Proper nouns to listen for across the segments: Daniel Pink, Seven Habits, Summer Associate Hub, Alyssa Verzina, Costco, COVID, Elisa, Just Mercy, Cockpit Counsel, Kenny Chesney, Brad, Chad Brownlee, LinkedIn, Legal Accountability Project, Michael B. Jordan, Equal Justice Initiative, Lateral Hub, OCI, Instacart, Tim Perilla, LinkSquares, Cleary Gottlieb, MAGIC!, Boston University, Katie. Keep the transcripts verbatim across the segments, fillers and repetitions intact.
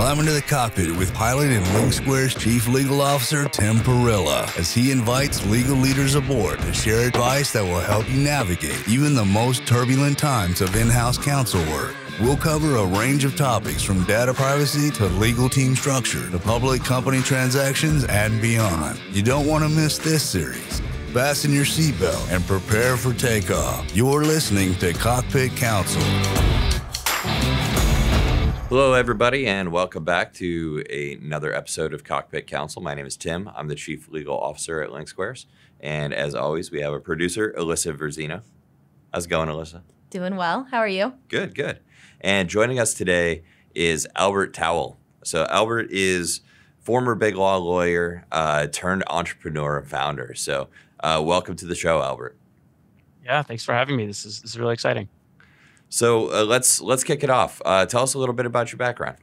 Climb into the cockpit with pilot and LinkSquares Chief Legal Officer Tim Perilla as he invites legal leaders aboard to share advice that will help you navigate even the most turbulent times of in-house counsel work. We'll cover a range of topics from data privacy to legal team structure to public company transactions and beyond. You don't want to miss this series. Fasten your seatbelt and prepare for takeoff. You're listening to Cockpit Counsel. Hello, everybody, and welcome back to a, another episode of Cockpit Counsel. My name is Tim. I'm the Chief Legal Officer at LinkSquares. And as always, we have a producer, Alyssa Verzina. How's it going, Alyssa? Doing well. How are you? Good, good. And joining us today is Albert Tawil. So Albert is former big law lawyer uh, turned entrepreneur and founder. So uh, welcome to the show, Albert. Yeah, thanks for having me. This is this is really exciting. So uh, let's let's kick it off. Uh, tell us a little bit about your background.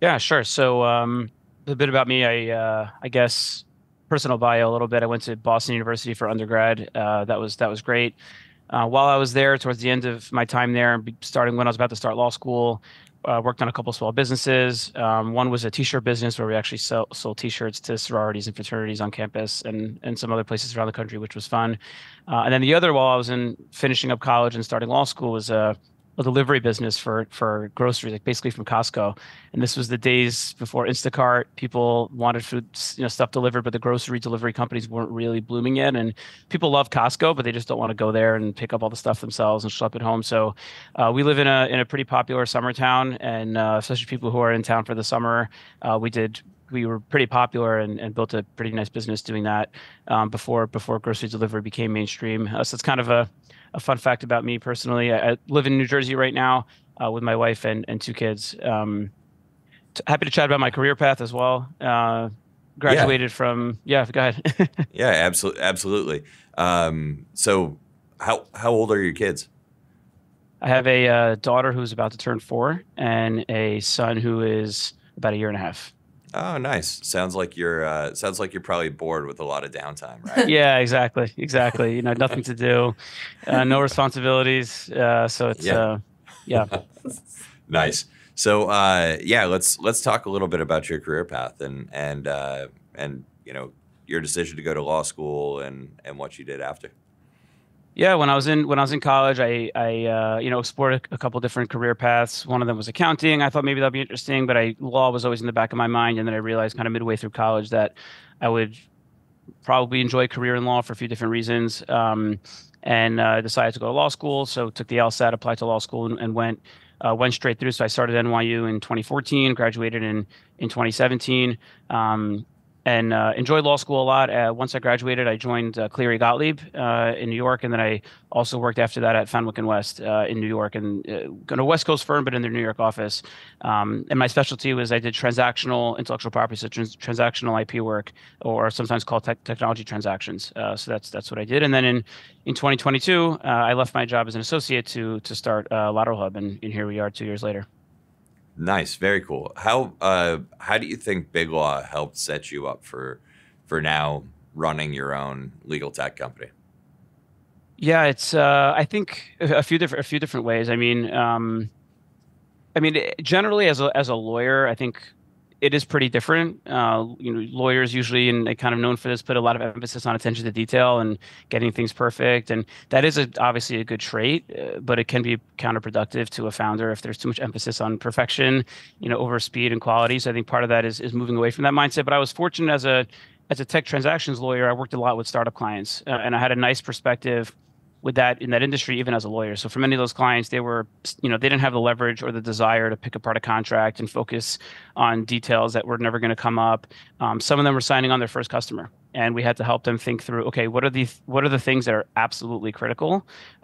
Yeah, sure. So um, a bit about me. I uh, I guess personal bio a little bit. I went to Boston University for undergrad. Uh, that was that was great. Uh, while I was there, towards the end of my time there, starting when I was about to start law school, uh, worked on a couple of small businesses. Um, one was a T-shirt business where we actually sell, sold T-shirts to sororities and fraternities on campus and, and some other places around the country, which was fun. Uh, and then the other, while I was in finishing up college and starting law school, was a, a delivery business for for groceries, like basically from Costco. And this was the days before Instacart. People wanted food, you know, stuff delivered, but the grocery delivery companies weren't really blooming yet. And people love Costco, but they just don't want to go there and pick up all the stuff themselves and schlep it home. So uh, we live in a in a pretty popular summer town, and uh, especially people who are in town for the summer, uh, we did. we were pretty popular and, and built a pretty nice business doing that um, before before grocery delivery became mainstream. Uh, so it's kind of a, a fun fact about me personally. I, I live in New Jersey right now uh, with my wife and, and two kids. Um, t- happy to chat about my career path as well. Uh, graduated yeah. from, yeah, go ahead. yeah, absolutely. absolutely. Um, so how how old are your kids? I have a uh, daughter who's about to turn four and a son who is about a year and a half. Oh, nice. Sounds like you're uh, sounds like you're probably bored with a lot of downtime, right? yeah, exactly, exactly. You know, nothing to do, uh, no responsibilities. Uh, so it's yeah, uh, yeah. nice. So uh, yeah, let's let's talk a little bit about your career path and and uh, and you know your decision to go to law school and and what you did after. Yeah, when I was in when I was in college, I I uh, you know explored a, a couple different career paths. One of them was accounting. I thought maybe that'd be interesting, but I law was always in the back of my mind. And then I realized, kind of midway through college, that I would probably enjoy a career in law for a few different reasons. Um, and uh, decided to go to law school. So took the L SAT, applied to law school, and, and went uh, went straight through. So I started N Y U in twenty fourteen, graduated in in twenty seventeen. Um, And uh, enjoyed law school a lot. Uh, once I graduated, I joined uh, Cleary Gottlieb uh, in New York, and then I also worked after that at Fenwick and West uh, in New York, and uh, in a West Coast firm, but in their New York office. Um, and my specialty was I did transactional intellectual property, so trans- transactional I P work, or sometimes called te- technology transactions. Uh, so that's that's what I did. And then in in twenty twenty-two, uh, I left my job as an associate to to start uh, Lateral Hub, and, and here we are two years later. Nice. Very cool. How uh, how do you think big law helped set you up for for now running your own legal tech company? Yeah, it's uh, I think a few different a few different ways. I mean, um, I mean, generally as a as a lawyer, I think it is pretty different. Uh, you know, lawyers usually, and they're kind of known for this, put a lot of emphasis on attention to detail and getting things perfect. And that is a, obviously a good trait, uh, but it can be counterproductive to a founder if there's too much emphasis on perfection, you know, over speed and quality. So I think part of that is is moving away from that mindset. But I was fortunate as a as a tech transactions lawyer. I worked a lot with startup clients, uh, and I had a nice perspective with that in that industry, even as a lawyer. So for many of those clients, they were, you know, they didn't have the leverage or the desire to pick apart a contract and focus on details that were never going to come up. Um, some of them were signing on their first customer, and we had to help them think through, okay, what are the what are the things that are absolutely critical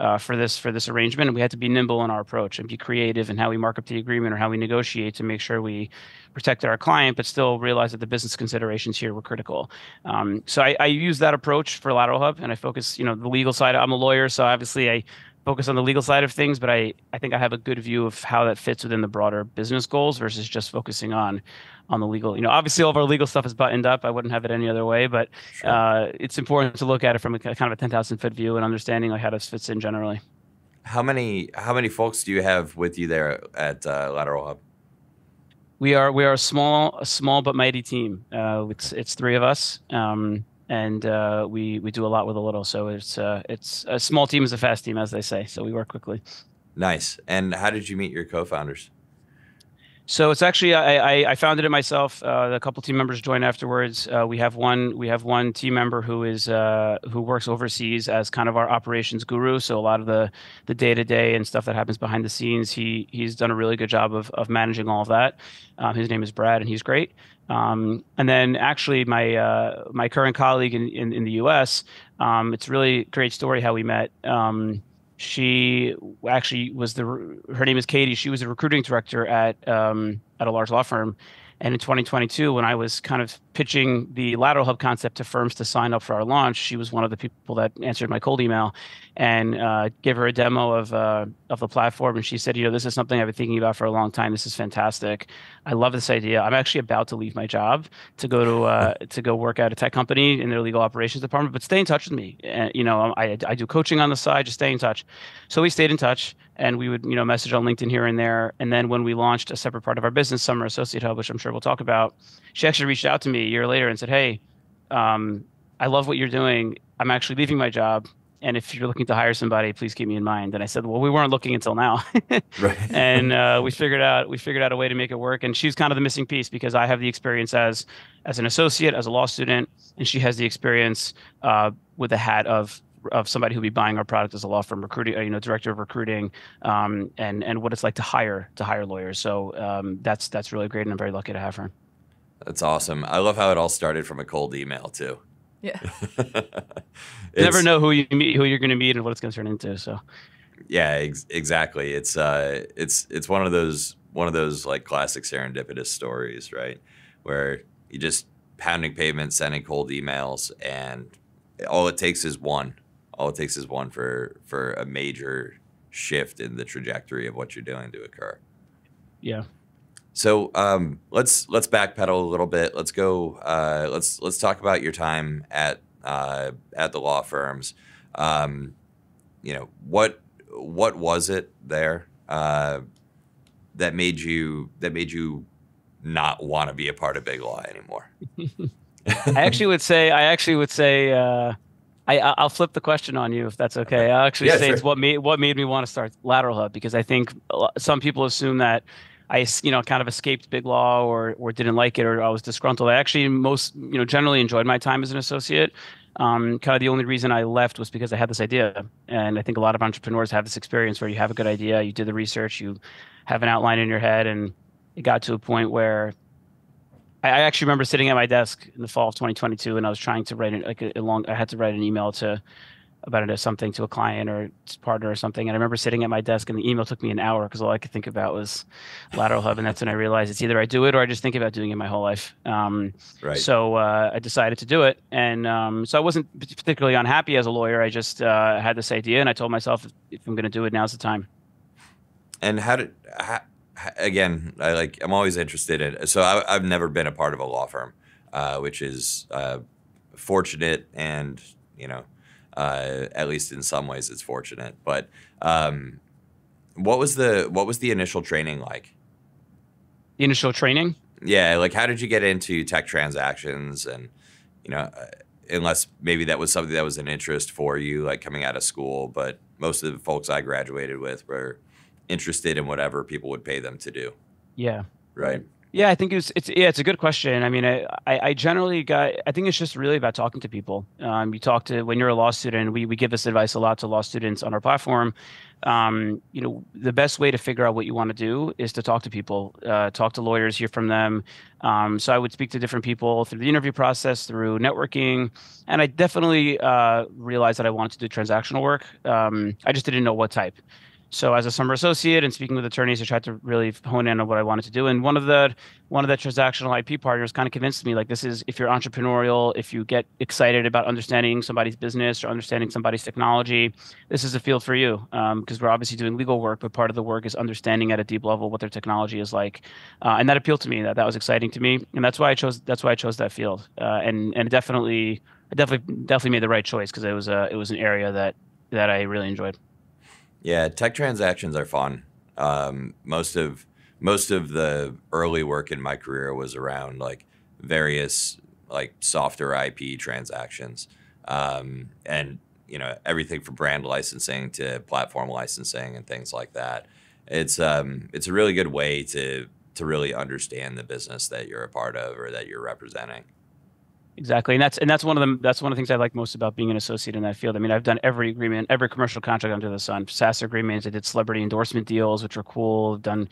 uh, for this for this arrangement? And we had to be nimble in our approach and be creative in how we mark up the agreement or how we negotiate to make sure we protected our client, but still realize that the business considerations here were critical. Um, so I, I use that approach for Lateral Hub, and I focus, you know, the legal side. I'm a lawyer, so obviously I focus on the legal side of things, but I, I think I have a good view of how that fits within the broader business goals versus just focusing on on the legal. You know, obviously all of our legal stuff is buttoned up. I wouldn't have it any other way, but sure. uh, it's important to look at it from a kind of a ten thousand foot view and understanding like how this fits in generally. How many how many folks do you have with you there at uh, Lateral Hub? we are we are a small a small but mighty team. Uh, it's it's three of us, um, and uh, we we do a lot with a little. So it's uh, it's a small team is a fast team, as they say. So we work quickly. Nice. And how did you meet your co-founders? So it's actually I, I, I founded it myself. Uh, a couple team members joined afterwards. Uh, we have one we have one team member who is uh, who works overseas as kind of our operations guru. So a lot of the the day to day and stuff that happens behind the scenes, he he's done a really good job of of managing all of that. Um, his name is Brad, and he's great. Um, and then actually my uh, my current colleague in in, in the U S. Um, it's really a great story how we met. Um, She actually was the, her name is Katie. She was a recruiting director at um, at a large law firm. And in twenty twenty-two, when I was kind of pitching the Lateral Hub concept to firms to sign up for our launch, she was one of the people that answered my cold email and uh, gave her a demo of uh, of the platform. And she said, you know, this is something I've been thinking about for a long time. This is fantastic. I love this idea. I'm actually about to leave my job to go to uh, to go work at a tech company in their legal operations department, but stay in touch with me. Uh, you know, I, I do coaching on the side, just stay in touch. So we stayed in touch. And we would, you know, message on LinkedIn here and there. And then when we launched a separate part of our business, Summer Associate Hub, which I'm sure we'll talk about, she actually reached out to me a year later and said, hey, um, I love what you're doing. I'm actually leaving my job. And if you're looking to hire somebody, please keep me in mind. And I said, well, we weren't looking until now. Right. And uh, we figured out we figured out a way to make it work. And she's kind of the missing piece because I have the experience as as an associate, as a law student, and she has the experience uh, with the hat of of somebody who'll be buying our product as a law firm recruiting, you know, director of recruiting, um, and and what it's like to hire to hire lawyers. So um, that's that's really great, and I'm very lucky to have her. That's awesome. I love how it all started from a cold email too. Yeah. You never know who you meet, who you're going to meet, and what it's going to turn into. So. Yeah, ex exactly. It's uh, it's it's one of those one of those like classic serendipitous stories, right? Where you just pounding pavement, sending cold emails, and all it takes is one. All it takes is one for, for a major shift in the trajectory of what you're doing to occur. Yeah. So um, let's let's backpedal a little bit. Let's go. Uh, let's let's talk about your time at uh, at the law firms. Um, you know what what was it there uh, that made you that made you not want to be a part of big law anymore? I actually would say I actually would say. Uh... I, I'll flip the question on you if that's okay. I'll actually yeah, say sure. it's what made, what made me want to start Lateral Hub, because I think some people assume that I, you know, kind of escaped big law or, or didn't like it or I was disgruntled. I actually most, you know, generally enjoyed my time as an associate. Um, kind of the only reason I left was because I had this idea. And I think a lot of entrepreneurs have this experience where you have a good idea, you did the research, you have an outline in your head, and it got to a point where I actually remember sitting at my desk in the fall of twenty twenty-two, and I was trying to write an, like a long. I had to write an email to about it, something to a client or partner or something. And I remember sitting at my desk, and the email took me an hour because all I could think about was Lateral Hub. And that's when I realized it's either I do it or I just think about doing it my whole life. Um, right. So uh, I decided to do it, and um, so I wasn't particularly unhappy as a lawyer. I just uh, had this idea, and I told myself if, if I'm going to do it, now's the time. And how did? How Again, I like. I'm always interested in. So I, I've never been a part of a law firm, uh, which is uh, fortunate, and you know, uh, at least in some ways, it's fortunate. But um, what was the what was the initial training like? The initial training? Yeah, like how did you get into tech transactions? And you know, unless maybe that was something that was an interest for you, like coming out of school. But most of the folks I graduated with were interested in whatever people would pay them to do. Yeah. Right. Yeah, I think it's it's yeah, it's a good question. I mean, I I generally got I think it's just really about talking to people. Um, you talk to when you're a law student. We we give this advice a lot to law students on our platform. Um, you know, the best way to figure out what you want to do is to talk to people, uh, talk to lawyers, hear from them. Um, so I would speak to different people through the interview process, through networking, and I definitely uh, realized that I wanted to do transactional work. Um, I just didn't know what type. So as a summer associate and speaking with attorneys, I tried to really hone in on what I wanted to do. And one of the one of the transactional I P partners kind of convinced me, like, this is, if you're entrepreneurial, if you get excited about understanding somebody's business or understanding somebody's technology, this is a field for you. Um, because we're obviously doing legal work, but part of the work is understanding at a deep level what their technology is like. Uh, and that appealed to me. That that was exciting to me, and that's why I chose that's why I chose that field. Uh, and and definitely, I definitely definitely made the right choice because it was a it was an area that that I really enjoyed. Yeah, tech transactions are fun. Um, most of most of the early work in my career was around like various like software I P transactions. Um, and, you know, everything from brand licensing to platform licensing and things like that. It's, um, it's a really good way to, to really understand the business that you're a part of or that you're representing. Exactly. And that's, and that's one of the, that's one of the things I like most about being an associate in that field. I mean, I've done every agreement, every commercial contract under the sun, SaaS agreements. I did celebrity endorsement deals, which were cool. I've done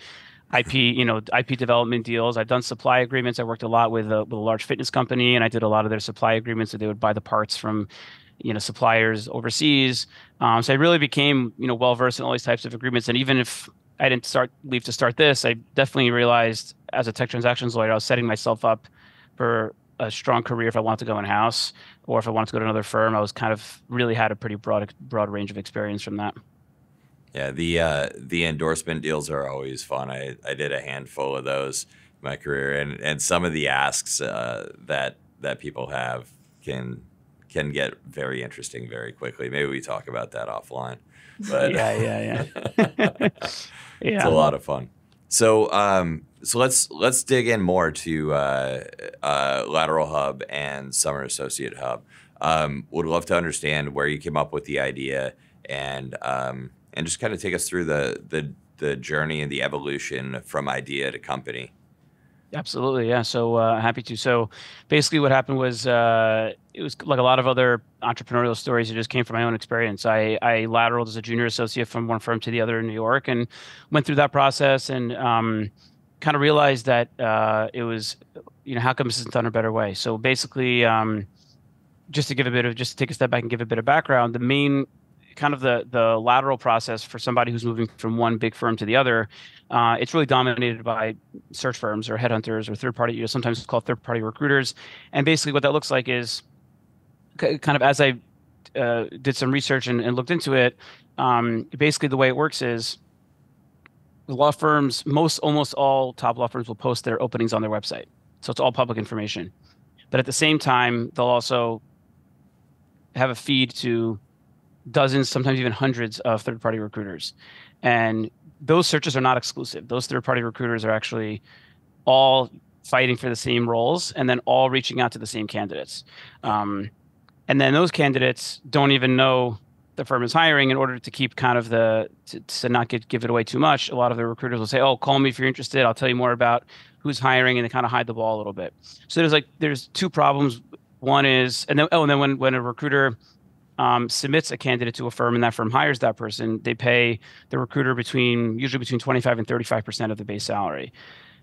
I P, you know, I P development deals. I've done supply agreements. I worked a lot with a, with a large fitness company, and I did a lot of their supply agreements that they would buy the parts from, you know, suppliers overseas. Um, so I really became, you know, well-versed in all these types of agreements. And even if I didn't start leave to start this, I definitely realized as a tech transactions lawyer, I was setting myself up for a strong career if I wanted to go in-house or if I wanted to go to another firm. I was kind of really had a pretty broad broad range of experience from that. Yeah, the uh, the endorsement deals are always fun. I, I did a handful of those in my career, and and some of the asks uh, that that people have can can get very interesting very quickly. Maybe we talk about that offline. But yeah, yeah, yeah. yeah. It's a lot of fun. So um, so let's let's dig in more to uh, uh, Lateral Hub and Summer Associate Hub. Um, would love to understand where you came up with the idea, and um, and just kind of take us through the the the journey and the evolution from idea to company. Absolutely, yeah. So uh, happy to. So basically, what happened was uh, it was like a lot of other entrepreneurial stories. It just came from my own experience. I, I lateraled as a junior associate from one firm to the other in New York, and went through that process, and um, kind of realized that uh, it was, you know, how come this isn't done a better way? So basically, um, just to give a bit of, just to take a step back and give a bit of background, the main kind of the the lateral process for somebody who's moving from one big firm to the other, uh, it's really dominated by search firms or headhunters or third-party, you know, sometimes it's called third-party recruiters. And basically what that looks like is kind of as I uh, did some research and, and looked into it, um, basically the way it works is law firms, most almost all top law firms will post their openings on their website. So it's all public information. But at the same time, they'll also have a feed to dozens, sometimes even hundreds of third-party recruiters. And those searches are not exclusive. Those third-party recruiters are actually all fighting for the same roles and then all reaching out to the same candidates. Um, and then those candidates don't even know the firm is hiring. In order to keep kind of the, to, to not get, give it away too much, a lot of the recruiters will say, oh, call me if you're interested. I'll tell you more about who's hiring. And they kind of hide the ball a little bit. So there's like, there's two problems. One is, and then, oh, and then when, when a recruiter Um, submits a candidate to a firm and that firm hires that person, they pay the recruiter between usually between twenty-five and thirty-five percent of the base salary.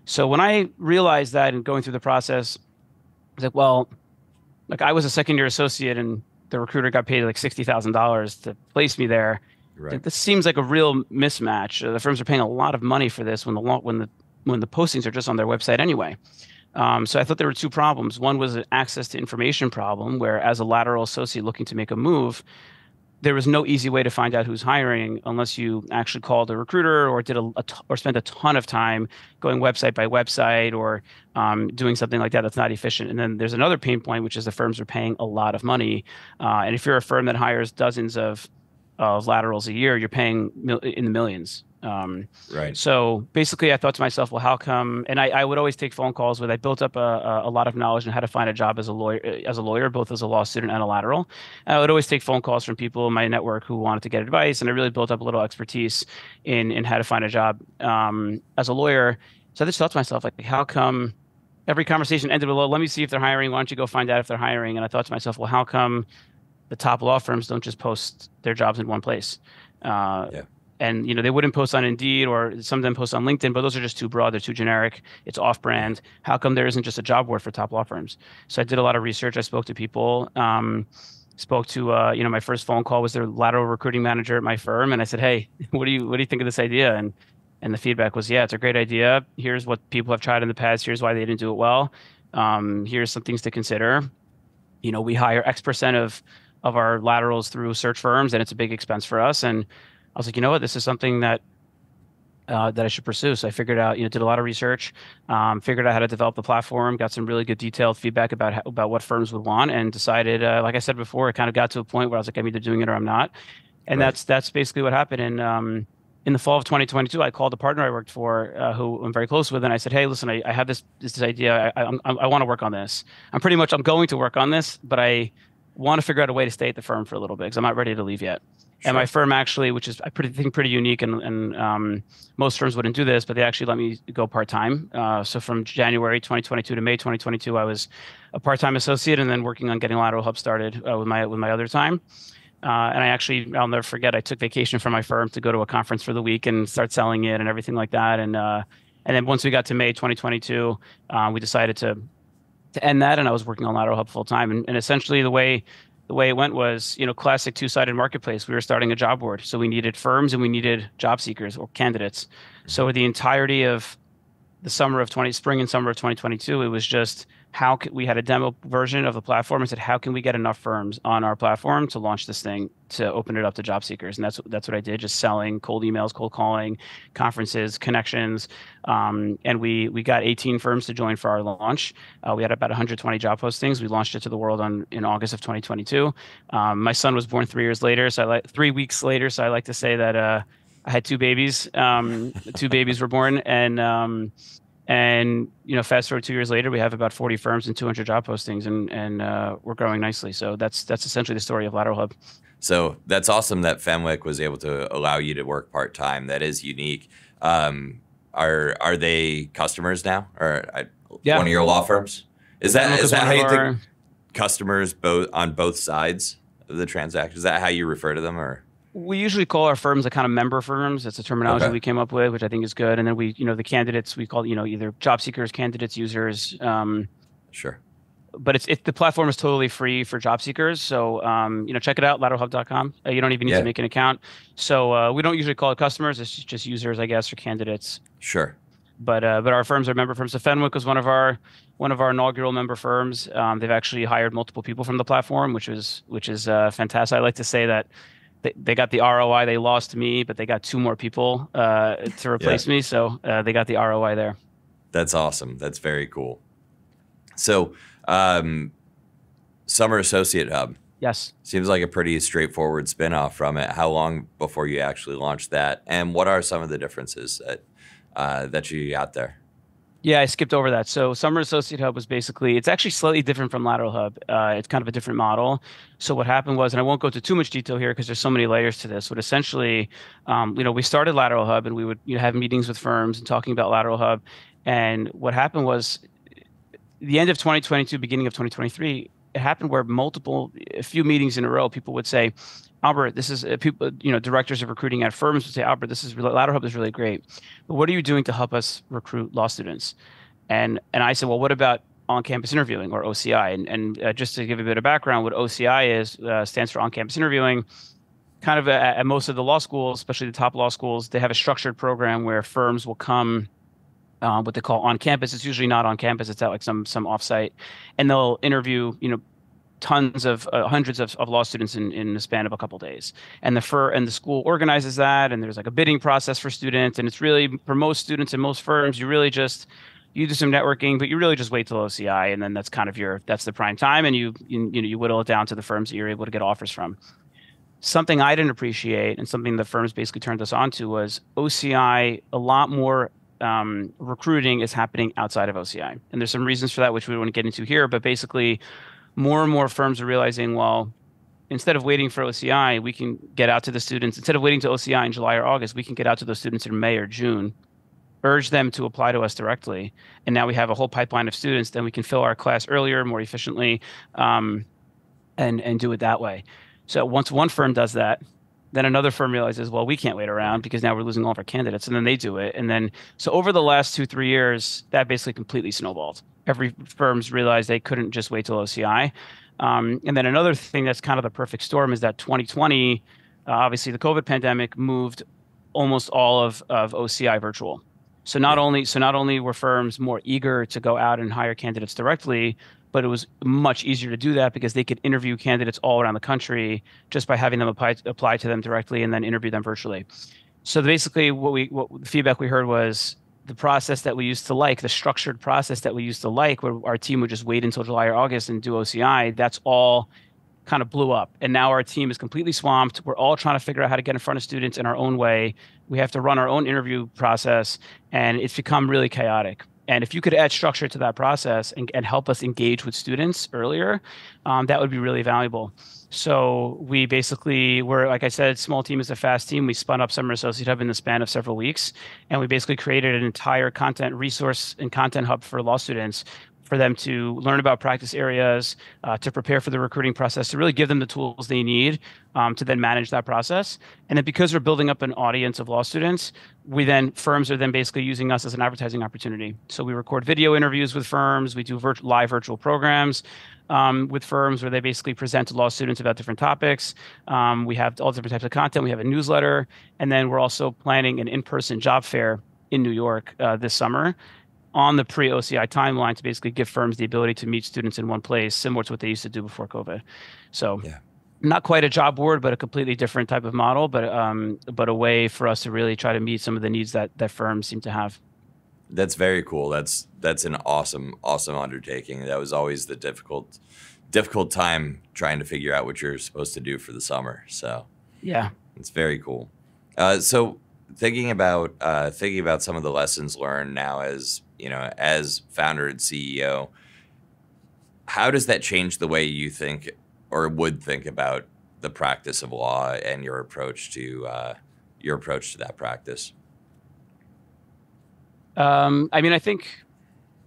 So when I realized that and going through the process, I was like, well, like I was a second year associate and the recruiter got paid like sixty thousand dollars to place me there. Right. This seems like a real mismatch. The firms are paying a lot of money for this when the when the when the postings are just on their website anyway. Um, so I thought there were two problems. One was an access to information problem, where as a lateral associate looking to make a move, there was no easy way to find out who's hiring unless you actually called a recruiter or did a, a t or spent a ton of time going website by website or um, doing something like that that's not efficient. And then there's another pain point, which is the firms are paying a lot of money. Uh, and if you're a firm that hires dozens of, of laterals a year, you're paying mil in the millions. Um, right. So basically I thought to myself, well, how come, and I, I would always take phone calls with, I built up a, a lot of knowledge on how to find a job as a lawyer, as a lawyer, both as a law student and a lateral. And I would always take phone calls from people in my network who wanted to get advice. And I really built up a little expertise in, in how to find a job, um, as a lawyer. So I just thought to myself, like, how come every conversation ended with, well, let me see if they're hiring. Why don't you go find out if they're hiring? And I thought to myself, well, how come the top law firms don't just post their jobs in one place? Uh, yeah. And, you know, they wouldn't post on Indeed, or some of them post on LinkedIn, but those are just too broad. They're too generic. It's off-brand. How come there isn't just a job board for top law firms? So I did a lot of research. I spoke to people, um, spoke to, uh, you know, my first phone call was their lateral recruiting manager at my firm. And I said, hey, what do you, what do you think of this idea? And, and the feedback was, yeah, it's a great idea. Here's what people have tried in the past. Here's why they didn't do it well. Um, here's some things to consider. You know, we hire X percent of, of our laterals through search firms, and it's a big expense for us. And I was like, you know what, this is something that uh, that I should pursue. So I figured out, you know, did a lot of research, um, figured out how to develop the platform, got some really good detailed feedback about how, about what firms would want, and decided, uh, like I said before, it kind of got to a point where I was like, I'm either doing it or I'm not. And right. that's that's basically what happened. And um, in the fall of twenty twenty-two, I called a partner I worked for uh, who I'm very close with, and I said, hey, listen, I, I have this this idea. I, I, I want to work on this. I'm pretty much I'm going to work on this, but I want to figure out a way to stay at the firm for a little bit because I'm not ready to leave yet. Sure. And my firm actually, which is I pretty, think pretty unique, and, and um, most firms wouldn't do this, but they actually let me go part-time. Uh, so from January twenty twenty-two to May twenty twenty-two, I was a part-time associate and then working on getting Lateral Hub started uh, with my with my other time. Uh, and I actually, I'll never forget, I took vacation from my firm to go to a conference for the week and start selling it and everything like that. And uh, and then once we got to May twenty twenty-two, uh, we decided to to end that, and I was working on Lateral Hub full time. And, and essentially the way the way it went was, you know, classic two-sided marketplace. We were starting a job board. So we needed firms and we needed job seekers or candidates. So the entirety of the summer of twenty spring and summer of twenty twenty-two, it was just how could, we had a demo version of the platform and said, how can we get enough firms on our platform to launch this thing, to open it up to job seekers? And that's, that's what I did, just selling, cold emails, cold calling, conferences, connections. Um, and we we got eighteen firms to join for our launch. Uh, we had about one hundred twenty job postings. We launched it to the world on in August of twenty twenty-two. Um, my son was born three years later, so I like three weeks later. So I like to say that uh, I had two babies. Um, two babies were born, and um, And, you know, fast forward two years later, we have about forty firms and two hundred job postings, and, and uh, we're growing nicely. So that's that's essentially the story of Lateral Hub. So that's awesome that Fenwick was able to allow you to work part time. That is unique. Um, are are they customers now, or I, yeah. one of your law firms? Is that is that how you think customers both on both sides of the transaction? Is that how you refer to them, or? We usually call our firms a kind of member firms. That's a terminology okay. we came up with, which I think is good. And then we, you know, the candidates we call, you know, either job seekers, candidates, users. Um, sure. But it's it, the platform is totally free for job seekers. So, um, you know, check it out, lateral hub dot com. Uh, you don't even need yeah. to make an account. So uh, we don't usually call it customers. It's just users, I guess, or candidates. Sure. But uh, but our firms are member firms. So Fenwick was one of our one of our inaugural member firms. Um, they've actually hired multiple people from the platform, which is which is uh, fantastic. I like to say that. They, they got the R O I. They lost me, but they got two more people uh, to replace yeah. me. So uh, they got the R O I there. That's awesome. That's very cool. So um, Summer Associate Hub. Yes. Seems like a pretty straightforward spinoff from it. How long before you actually launched that? And what are some of the differences that, uh, that you got there? Yeah, I skipped over that. So Summer Associate Hub was basically, it's actually slightly different from Lateral Hub. Uh, it's kind of a different model. So what happened was, and I won't go into too much detail here because there's so many layers to this, but essentially, um, you know, we started Lateral Hub and we would you know, have meetings with firms and talking about Lateral Hub. And what happened was the end of twenty twenty-two, beginning of twenty twenty-three, it happened where multiple, a few meetings in a row, people would say, Albert, this is uh, people, you know, directors of recruiting at firms would say, Albert, this is really, Lateral Hub is really great, but what are you doing to help us recruit law students? And and I said, well, what about on-campus interviewing, or O C I? And, and uh, just to give a bit of background, what O C I is uh, stands for on-campus interviewing. Kind of at, at most of the law schools, especially the top law schools, they have a structured program where firms will come. Um, what they call on campus. It's usually not on campus. It's at like some some offsite, and they'll interview you know tons of uh, hundreds of, of law students in, in the span of a couple of days. And the fir and the school organizes that, and there's like a bidding process for students. And it's really for most students and most firms, you really just you do some networking, but you really just wait till O C I, and then that's kind of your that's the prime time, and you you, you know you whittle it down to the firms that you're able to get offers from. Something I didn't appreciate, and something the firms basically turned us onto was O C I a lot more. Um, recruiting is happening outside of O C I. And there's some reasons for that, which we don't want to get into here, but basically more and more firms are realizing, well, instead of waiting for O C I, we can get out to the students. Instead of waiting to O C I in July or August, we can get out to those students in May or June, urge them to apply to us directly. And now we have a whole pipeline of students, then we can fill our class earlier, more efficiently, um, and, and do it that way. So once one firm does that, then another firm realizes, well, we can't wait around because now we're losing all of our candidates. And then they do it. And then, so over the last two, three years, that basically completely snowballed. Every firm's realized they couldn't just wait till O C I. Um, and then another thing that's kind of the perfect storm is that twenty twenty, uh, obviously the COVID pandemic moved almost all of, of O C I virtual. So not only, so not only were firms more eager to go out and hire candidates directly, but it was much easier to do that because they could interview candidates all around the country just by having them apply, apply to them directly and then interview them virtually. So basically what we, what the feedback we heard was the process that we used to like, the structured process that we used to like, where our team would just wait until July or August and do O C I, that's all kind of blew up. And now our team is completely swamped. We're all trying to figure out how to get in front of students in our own way. We have to run our own interview process, and it's become really chaotic. And if you could add structure to that process and, and help us engage with students earlier, um, that would be really valuable. So we basically were, like I said, small team is a fast team. We spun up Summer Associate Hub in the span of several weeks, and we basically created an entire content resource and content hub for law students for them to learn about practice areas, uh, to prepare for the recruiting process, to really give them the tools they need um, to then manage that process. And then because we're building up an audience of law students, we then, firms are then basically using us as an advertising opportunity. So we record video interviews with firms, we do virt- live virtual programs um, with firms where they basically present to law students about different topics. Um, we have all different types of content, we have a newsletter, and then we're also planning an in-person job fair in New York uh, this summer on the pre-O C I timeline to basically give firms the ability to meet students in one place, similar to what they used to do before COVID. So yeah. Not quite a job board, but a completely different type of model, but um, but a way for us to really try to meet some of the needs that, that firms seem to have. That's very cool. That's that's an awesome, awesome undertaking. That was always the difficult, difficult time trying to figure out what you're supposed to do for the summer. So yeah, it's very cool. Uh, so thinking about uh, thinking about some of the lessons learned now as you know, as founder and C E O, how does that change the way you think or would think about the practice of law and your approach to uh, your approach to that practice? Um, I mean, I think,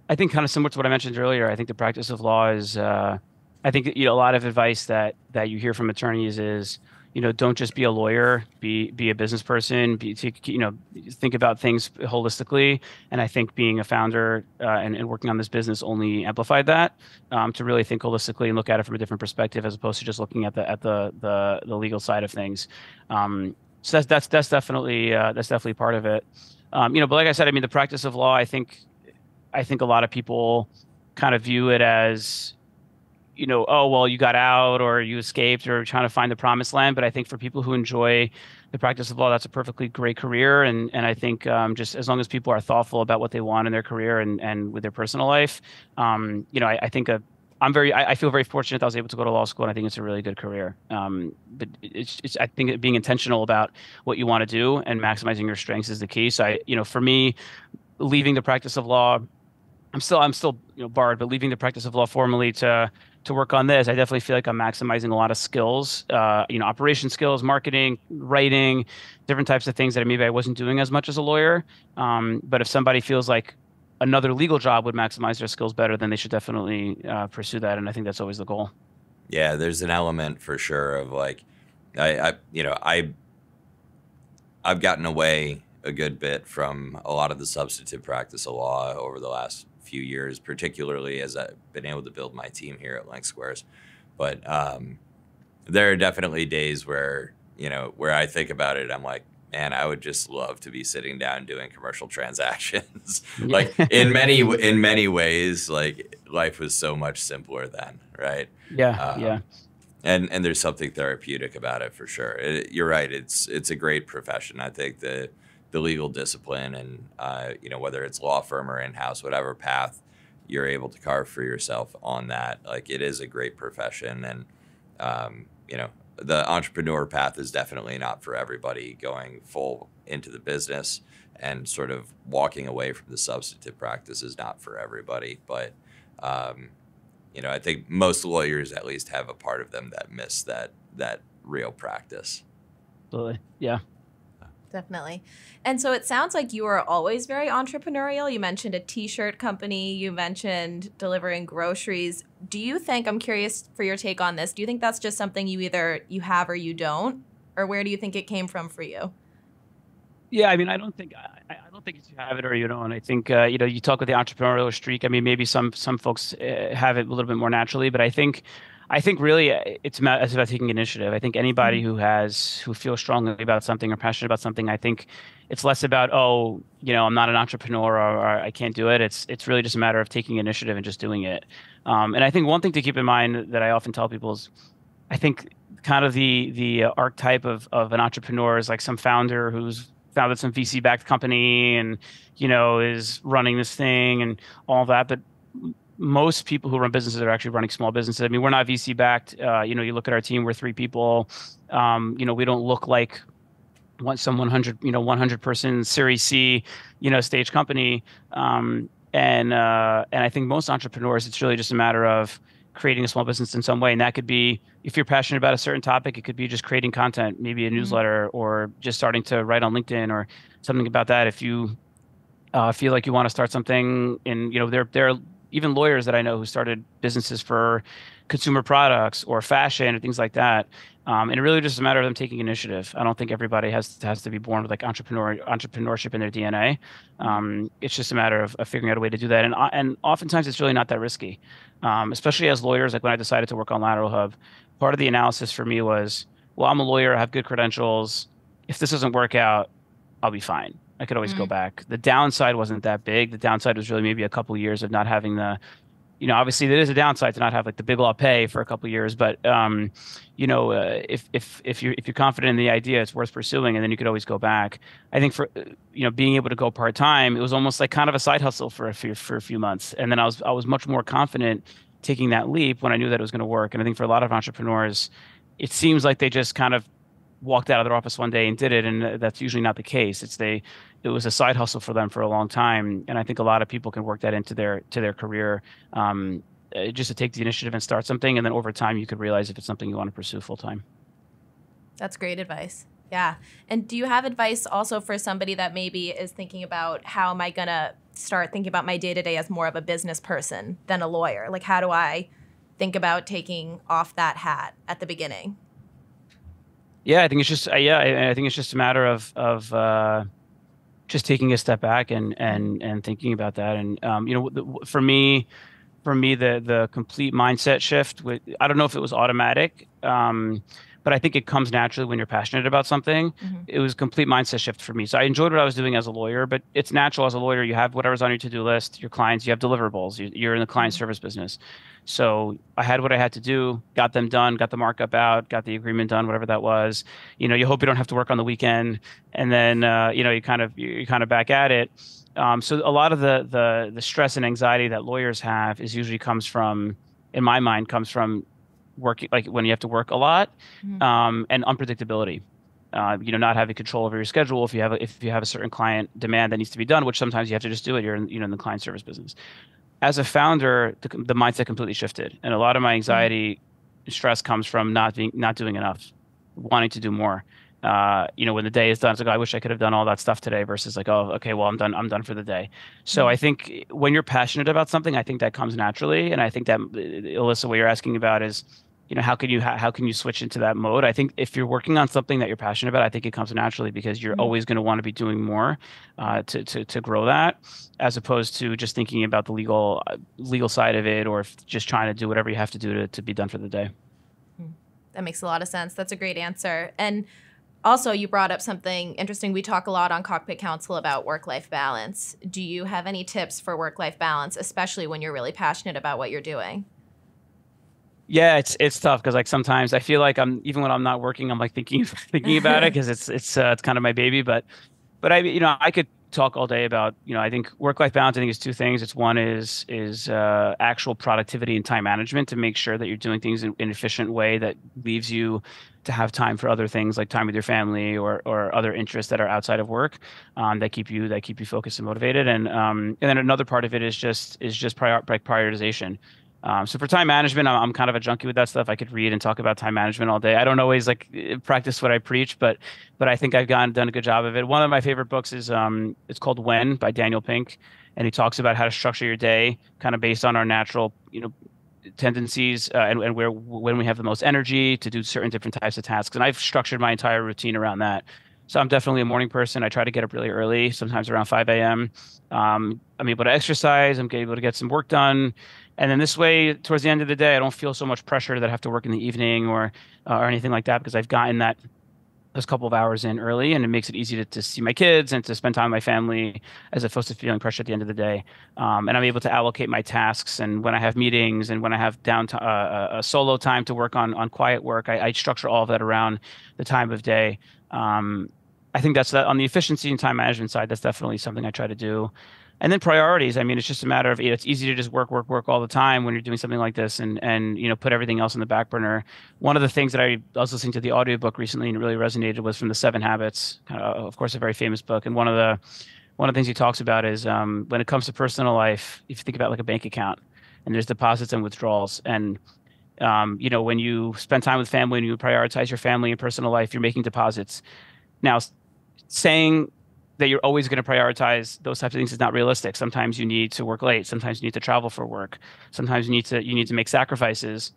I think kind of similar to what I mentioned earlier. I think the practice of law is, uh, I think you know, a lot of advice that that you hear from attorneys is, you know, don't just be a lawyer, be be a business person, be, you know, think about things holistically. And I think being a founder uh, and, and working on this business only amplified that um, to really think holistically and look at it from a different perspective as opposed to just looking at the at the the, the legal side of things. Um, so that's that's that's definitely uh, that's definitely part of it. Um, you know, but like I said, I mean, the practice of law, I think I think a lot of people kind of view it as, you know, oh, well, you got out or you escaped or trying to find the promised land. But I think for people who enjoy the practice of law, that's a perfectly great career. And and I think um, just as long as people are thoughtful about what they want in their career and, and with their personal life, um, you know, I, I think a, I'm very I, I feel very fortunate that I was able to go to law school. And I think it's a really good career. Um, but it's, it's I think being intentional about what you want to do and maximizing your strengths is the key. So, I, you know, for me, leaving the practice of law, I'm still I'm still, you know, barred, but leaving the practice of law formally to to work on this, I definitely feel like I'm maximizing a lot of skills, uh, you know, operation skills, marketing, writing, different types of things that maybe I wasn't doing as much as a lawyer. Um, but if somebody feels like another legal job would maximize their skills better, then they should definitely uh, pursue that. And I think that's always the goal. Yeah, there's an element for sure of like, I, I you know, I, I've gotten away a good bit from a lot of the substantive practice of law over the last few years, particularly as I've been able to build my team here at LinkSquares. But um, there are definitely days where, you know, where I think about it, I'm like, man, I would just love to be sitting down doing commercial transactions. Like in many, in many ways, like life was so much simpler then, right? Yeah, um, yeah. And and there's something therapeutic about it for sure. It, you're right. It's it's a great profession. I think the the legal discipline and, uh, you know, whether it's law firm or in-house, whatever path you're able to carve for yourself on that, like it is a great profession. And, um, you know, the entrepreneur path is definitely not for everybody, going full into the business and sort of walking away from the substantive practice is not for everybody. But, um, you know, I think most lawyers at least have a part of them that miss that, that real practice. Absolutely. Yeah. Definitely. And so it sounds like you are always very entrepreneurial. You mentioned a t-shirt company, you mentioned delivering groceries. Do you think, I'm curious for your take on this, do you think that's just something you either you have or you don't? Or where do you think it came from for you? Yeah, I mean, I don't think I, I don't think you have it or you don't. I think uh, you know, you talk with the entrepreneurial streak. I mean, maybe some some folks uh, have it a little bit more naturally, but I think I think really it's about, it's about taking initiative. I think anybody who has, who feels strongly about something or passionate about something, I think it's less about, oh, you know, I'm not an entrepreneur or, or I can't do it. It's it's really just a matter of taking initiative and just doing it. Um, and I think one thing to keep in mind that I often tell people is, I think kind of the the archetype of of an entrepreneur is like some founder who's founded some V C-backed company and, you know, is running this thing and all that. But most people who run businesses are actually running small businesses. I mean, we're not V C backed. Uh, you know, you look at our team, we're three people. Um, you know, we don't look like one, some one hundred, you know, one hundred person Series C, you know, stage company. Um, and, uh, and I think most entrepreneurs, it's really just a matter of creating a small business in some way. And that could be, if you're passionate about a certain topic, it could be just creating content, maybe a mm-hmm. newsletter, or just starting to write on LinkedIn or something about that. If you uh, feel like you want to start something in, you know, there, there are even lawyers that I know who started businesses for consumer products or fashion or things like that. Um, and it really just is a matter of them taking initiative. I don't think everybody has has to be born with like entrepreneur entrepreneurship in their D N A. Um, it's just a matter of, of figuring out a way to do that. And and oftentimes it's really not that risky, um, especially as lawyers. Like when I decided to work on Lateral Hub, part of the analysis for me was, well, I'm a lawyer, I have good credentials. If this doesn't work out, I'll be fine. I could always mm-hmm. go back. The downside wasn't that big. The downside was really maybe a couple of years of not having the, you know, obviously there is a downside to not have like the big law pay for a couple of years, but um, you know, uh, if if if you if you're confident in the idea, it's worth pursuing, and then you could always go back. I think for you know being able to go part time, it was almost like kind of a side hustle for a few for a few months, and then I was I was much more confident taking that leap when I knew that it was going to work. And I think for a lot of entrepreneurs, it seems like they just kind of walked out of their office one day and did it. And that's usually not the case. It's they, it was a side hustle for them for a long time. And I think a lot of people can work that into their, to their career, um, just to take the initiative and start something. And then over time, you could realize if it's something you want to pursue full time. That's great advice. Yeah. And do you have advice also for somebody that maybe is thinking about, how am I going to start thinking about my day-to-day as more of a business person than a lawyer? Like, how do I think about taking off that hat at the beginning? Yeah, I think it's just uh, yeah, I, I think it's just a matter of of uh, just taking a step back and and and thinking about that. And um, you know, the, for me, for me, the the complete mindset shift. With, I don't know if it was automatic, um, but I think it comes naturally when you're passionate about something. Mm-hmm. It was a complete mindset shift for me. So I enjoyed what I was doing as a lawyer, but it's natural as a lawyer. You have whatever's on your to-do list, your clients, you have deliverables. You, you're in the client service business. So I had what I had to do, got them done, got the markup out, got the agreement done, whatever that was. You know, you hope you don't have to work on the weekend, and then uh, you know, you kind of you kind of back at it. Um, so a lot of the the the stress and anxiety that lawyers have is usually comes from, in my mind, comes from working, like when you have to work a lot, mm-hmm. um, and unpredictability. Uh, you know, not having control over your schedule if you have a, if you have a certain client demand that needs to be done, which sometimes you have to just do it. You're in, you know in the client service business. As a founder, the, the mindset completely shifted, and a lot of my anxiety, mm-hmm. stress comes from not being, not doing enough, wanting to do more. Uh, you know, when the day is done, it's like, oh, I wish I could have done all that stuff today. Versus like, oh, okay, well, I'm done. I'm done for the day. So mm-hmm. I think when you're passionate about something, I think that comes naturally, and I think that, Alyssa, what you're asking about is, you know, how can you how, how can you switch into that mode? I think if you're working on something that you're passionate about, I think it comes naturally, because you're mm-hmm. always going to want to be doing more uh, to to to grow that, as opposed to just thinking about the legal uh, legal side of it, or just trying to do whatever you have to do to to be done for the day. That makes a lot of sense. That's a great answer. And also, you brought up something interesting. We talk a lot on Cockpit Counsel about work-life balance. Do you have any tips for work-life balance, especially when you're really passionate about what you're doing? Yeah, it's it's tough, because like sometimes I feel like I'm, even when I'm not working, I'm like thinking thinking about it, because it's it's uh, it's kind of my baby. But but I you know I could talk all day about, you know I think work-life balance, I think, is two things. It's one is is uh, actual productivity and time management, to make sure that you're doing things in, in an efficient way that leaves you to have time for other things, like time with your family or or other interests that are outside of work, um, that keep you that keep you focused and motivated. And um, and then another part of it is just is just prior, like prioritization. Um, so for time management, I'm, I'm kind of a junkie with that stuff. I could read and talk about time management all day. I don't always like practice what I preach, but but I think I've gotten done a good job of it. One of my favorite books is um, it's called When by Daniel Pink, and he talks about how to structure your day, kind of based on our natural, you know, tendencies uh, and, and where when we have the most energy to do certain different types of tasks. And I've structured my entire routine around that. So I'm definitely a morning person. I try to get up really early, sometimes around five a m Um, I'm able to exercise. I'm able to get some work done. And then this way, towards the end of the day, I don't feel so much pressure that I have to work in the evening or uh, or anything like that, because I've gotten that those couple of hours in early, and it makes it easy to, to see my kids and to spend time with my family, as opposed to feeling pressure at the end of the day. Um, and I'm able to allocate my tasks, and when I have meetings and when I have down t- uh, uh, solo time to work on, on quiet work, I, I structure all of that around the time of day. Um, I think that's that on the efficiency and time management side, that's definitely something I try to do. And then priorities. I mean, it's just a matter of, you know, it's easy to just work, work, work all the time when you're doing something like this and, and you know, put everything else on the back burner. One of the things that I was listening to the audiobook recently and really resonated was from the Seven Habits, kind of, of course, a very famous book. And one of the one of the things he talks about is um, when it comes to personal life, if you think about like a bank account and there's deposits and withdrawals. And, um, you know, when you spend time with family and you prioritize your family and personal life, you're making deposits. Now, saying that you're always going to prioritize those types of things is not realistic. Sometimes you need to work late. Sometimes you need to travel for work. Sometimes you need to you need to make sacrifices.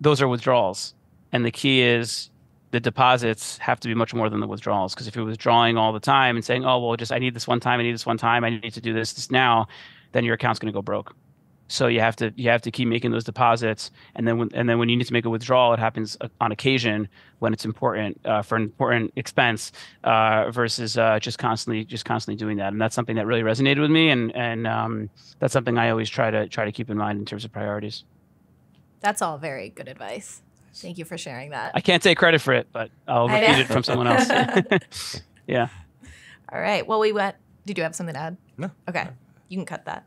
Those are withdrawals. And the key is the deposits have to be much more than the withdrawals. Because if you're withdrawing all the time and saying, oh, well, just I need this one time, I need this one time, I need to do this, this now, then your account's going to go broke. So you have to you have to keep making those deposits, and then when, and then when you need to make a withdrawal, it happens on occasion when it's important uh, for an important expense uh, versus uh, just constantly just constantly doing that. And that's something that really resonated with me, and and um, that's something I always try to try to keep in mind in terms of priorities. That's all very good advice. Thank you for sharing that. I can't take credit for it, but I'll repeat it from someone else. Yeah. All right. Well, we went. Did you have something to add? No. Okay. No. You can cut that.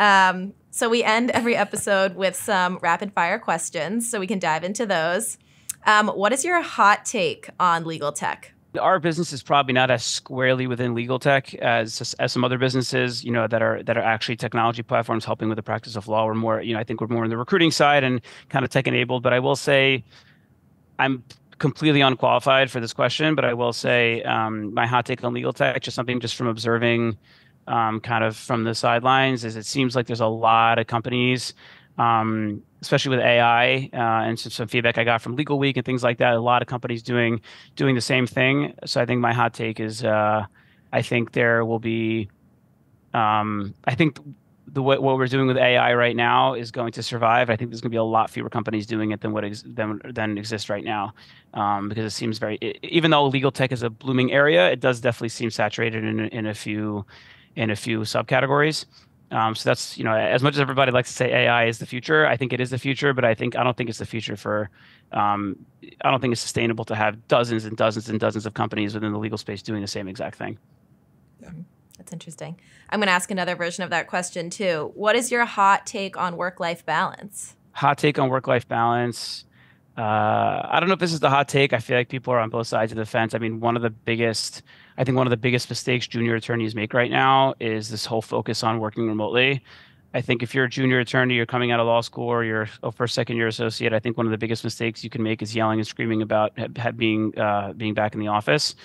Um, so we end every episode with some rapid fire questions, so we can dive into those. Um, what is your hot take on legal tech? Our business is probably not as squarely within legal tech as as some other businesses, you know, that are that are actually technology platforms helping with the practice of law. We're more, you know, I think we're more on the recruiting side and kind of tech enabled. But I will say, I'm completely unqualified for this question. But I will say, um, my hot take on legal tech, just something just from observing. Um, kind of from the sidelines, is it seems like there's a lot of companies, um, especially with A I uh, and some, some feedback I got from Legal Week and things like that. A lot of companies doing doing the same thing. So I think my hot take is, uh, I think there will be, um, I think the what, what we're doing with A I right now is going to survive. I think there's going to be a lot fewer companies doing it than what ex than than exists right now, um, because it seems very. It, even though legal tech is a blooming area, it does definitely seem saturated in in a few. in a few subcategories. Um, so that's, you know, as much as everybody likes to say A I is the future, I think it is the future, but I think, I don't think it's the future for, um, I don't think it's sustainable to have dozens and dozens and dozens of companies within the legal space doing the same exact thing. Yeah. That's interesting. I'm gonna ask another version of that question too. What is your hot take on work-life balance? Hot take on work-life balance. Uh, I don't know if this is the hot take. I feel like people are on both sides of the fence. I mean, one of the biggest, I think one of the biggest mistakes junior attorneys make right now is this whole focus on working remotely. I think if you're a junior attorney, you're coming out of law school, or you're a first, second year associate, I think one of the biggest mistakes you can make is yelling and screaming about being uh, being back in the office.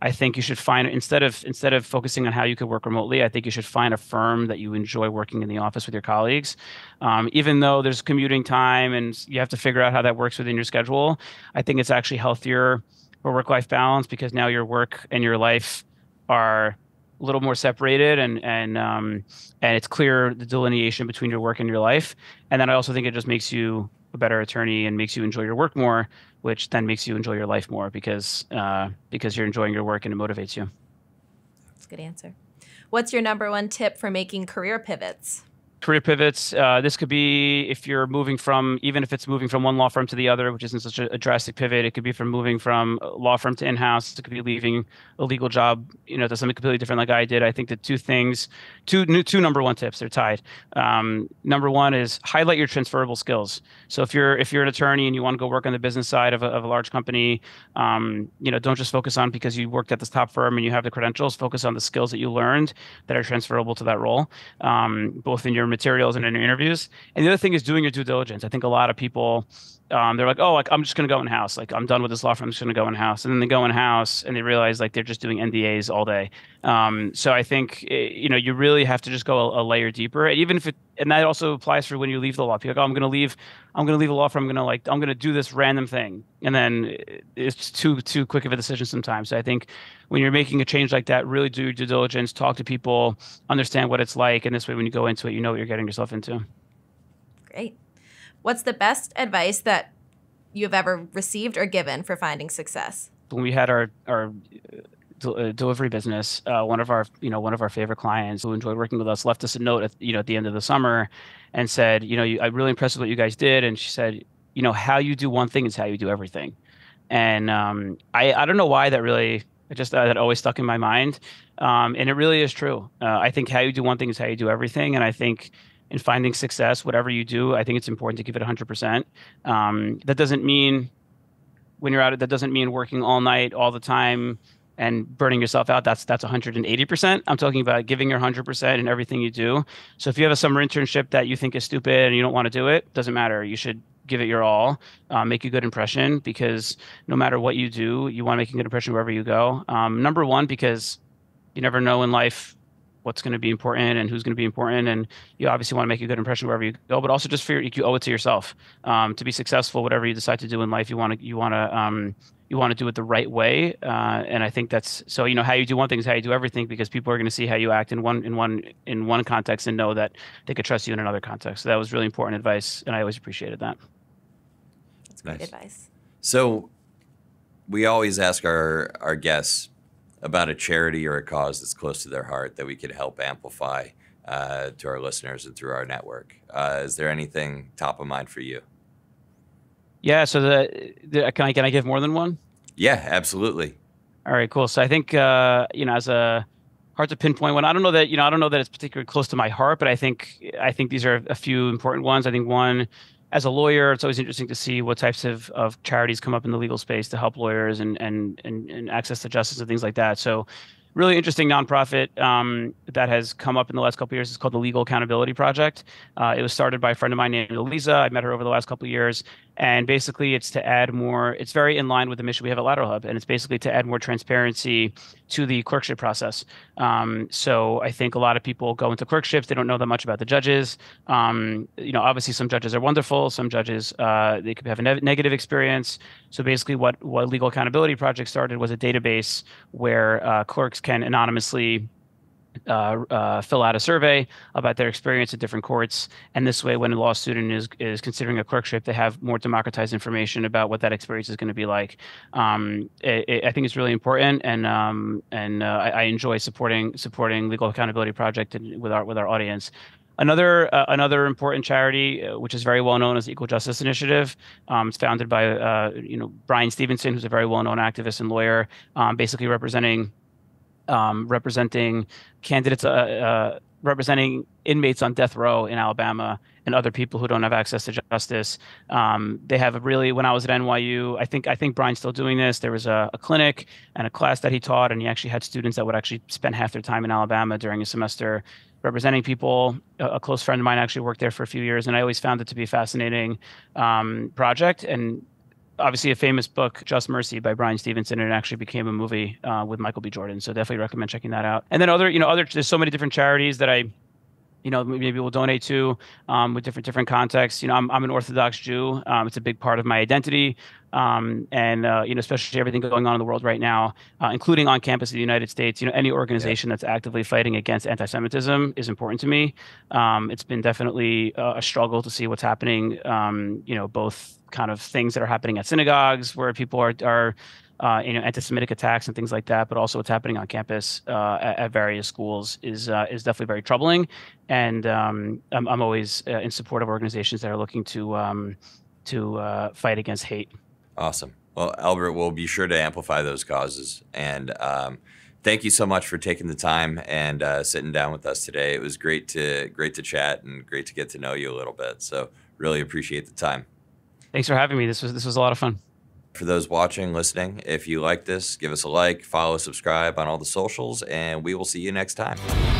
I think you should find, instead of instead of focusing on how you could work remotely, I think you should find a firm that you enjoy working in the office with your colleagues. Um, even though there's commuting time and you have to figure out how that works within your schedule, I think it's actually healthier for work-life balance, because now your work and your life are a little more separated, and and um, and it's clear the delineation between your work and your life. And then I also think it just makes you a better attorney and makes you enjoy your work more, which then makes you enjoy your life more, because uh, because you're enjoying your work and it motivates you. That's a good answer. What's your number one tip for making career pivots? Career pivots, uh, this could be if you're moving from, even if it's moving from one law firm to the other, which isn't such a, a drastic pivot, it could be from moving from law firm to in-house, it could be leaving a legal job, you know, to something completely different like I did. I think the two things, two, new, two number one tips, they're tied. Um, number one is highlight your transferable skills. So if you're if you're an attorney and you want to go work on the business side of a, of a large company, um, you know, don't just focus on because you worked at this top firm and you have the credentials, focus on the skills that you learned that are transferable to that role, um, both in your materials and in your interviews. And the other thing is doing your due diligence. I think a lot of people, um, they're like, oh, like I'm just going to go in house. Like I'm done with this law firm. I'm just going to go in house. And then they go in house and they realize like they're just doing N D As all day. Um, so I think, you know, you really have to just go a, a layer deeper. And even if it, and that also applies for when you leave the law. People are like, oh, I'm going to leave. I'm going to leave a law firm. I'm going to like, I'm going to do this random thing. And then it's too, too quick of a decision sometimes. So I think when you're making a change like that, really do your due diligence, talk to people, understand what it's like. And this way, when you go into it, you know what you're getting yourself into. Great. What's the best advice that you've ever received or given for finding success? When we had our, our del delivery business, uh, one of our, you know, one of our favorite clients who enjoyed working with us left us a note at, you know, at the end of the summer and said, you know, you, I'm really impressed with what you guys did. And she said, you know, how you do one thing is how you do everything. And um, I, I don't know why that really I just uh, that always stuck in my mind. Um, and it really is true. Uh, I think how you do one thing is how you do everything. And I think in finding success, whatever you do, I think it's important to give it one hundred percent. Um, that doesn't mean when you're out, it, that doesn't mean working all night, all the time, and burning yourself out. That's that's one hundred eighty percent. I'm talking about giving your one hundred percent in everything you do. So if you have a summer internship that you think is stupid and you don't want to do it, doesn't matter. You should give it your all, uh, make a good impression, because no matter what you do, you want to make a good impression wherever you go. Um, number one, because you never know in life what's going to be important and who's going to be important. And you obviously want to make a good impression wherever you go, but also just for your, you owe it to yourself. Um, to be successful, whatever you decide to do in life, you want to, you want to, um, you want to do it the right way. Uh, and I think that's, so, you know, how you do one thing is how you do everything, because people are going to see how you act in one, in one, in one context and know that they could trust you in another context. So that was really important advice. And I always appreciated that. Nice. Good advice. So we always ask our, our guests about a charity or a cause that's close to their heart that we could help amplify uh, to our listeners and through our network. Uh, is there anything top of mind for you? Yeah, so the, the can I can I give more than one? Yeah, absolutely. All right, cool. So I think uh, you know, as a hard to pinpoint one. I don't know that, you know, I don't know that it's particularly close to my heart, but I think I think these are a few important ones. I think one, as a lawyer, it's always interesting to see what types of, of charities come up in the legal space to help lawyers and and, and and access to justice and things like that. So really interesting nonprofit um, that has come up in the last couple of years. It's called the Legal Accountability Project. Uh, it was started by a friend of mine named Elisa. I met her over the last couple of years. And basically it's to add more, it's very in line with the mission we have at Lateral Hub. And it's basically to add more transparency to the clerkship process. Um, so I think a lot of people go into clerkships. They don't know that much about the judges. Um, you know, obviously some judges are wonderful. Some judges, uh, they could have a ne- negative experience. So basically what, what Legal Accountability Project started was a database where uh, clerks can anonymously Uh, uh, fill out a survey about their experience at different courts. And this way, when a law student is, is considering a clerkship, they have more democratized information about what that experience is going to be like. Um, it, it, I think it's really important. And um, and uh, I, I enjoy supporting supporting Legal Accountability Project and with our with our audience. Another uh, another important charity, uh, which is very well known, is the Equal Justice Initiative. Um, it's founded by uh, you know Brian Stevenson, who's a very well known activist and lawyer, um, basically representing Um, representing candidates, uh, uh, representing inmates on death row in Alabama and other people who don't have access to justice. Um, they have a really, when I was at N Y U, I think I think Brian's still doing this. There was a, a clinic and a class that he taught, and he actually had students that would actually spend half their time in Alabama during a semester representing people. A, a close friend of mine actually worked there for a few years, and I always found it to be a fascinating um, project. And obviously a famous book, Just Mercy by Brian Stevenson, and it actually became a movie uh, with Michael B. Jordan. So definitely recommend checking that out. And then other, you know, other, there's so many different charities that I, you know, maybe we'll donate to um, with different, different contexts. You know, I'm, I'm an Orthodox Jew. Um, it's a big part of my identity. Um, and, uh, you know, especially everything going on in the world right now, uh, including on campus of the United States, you know, any organization yeah. that's actively fighting against anti-Semitism is important to me. Um, it's been definitely uh, a struggle to see what's happening, um, you know, both kind of things that are happening at synagogues where people are, are uh, you know, anti-Semitic attacks and things like that, but also what's happening on campus uh, at, at various schools is uh, is definitely very troubling. And um, I'm, I'm always uh, in support of organizations that are looking to um, to uh, fight against hate. Awesome. Well, Albert, we'll be sure to amplify those causes. And um, thank you so much for taking the time and uh, sitting down with us today. It was great to great to chat and great to get to know you a little bit. So really appreciate the time. Thanks for having me. This was this was a lot of fun. For those watching, listening, if you like this, give us a like, follow, subscribe on all the socials, and we will see you next time.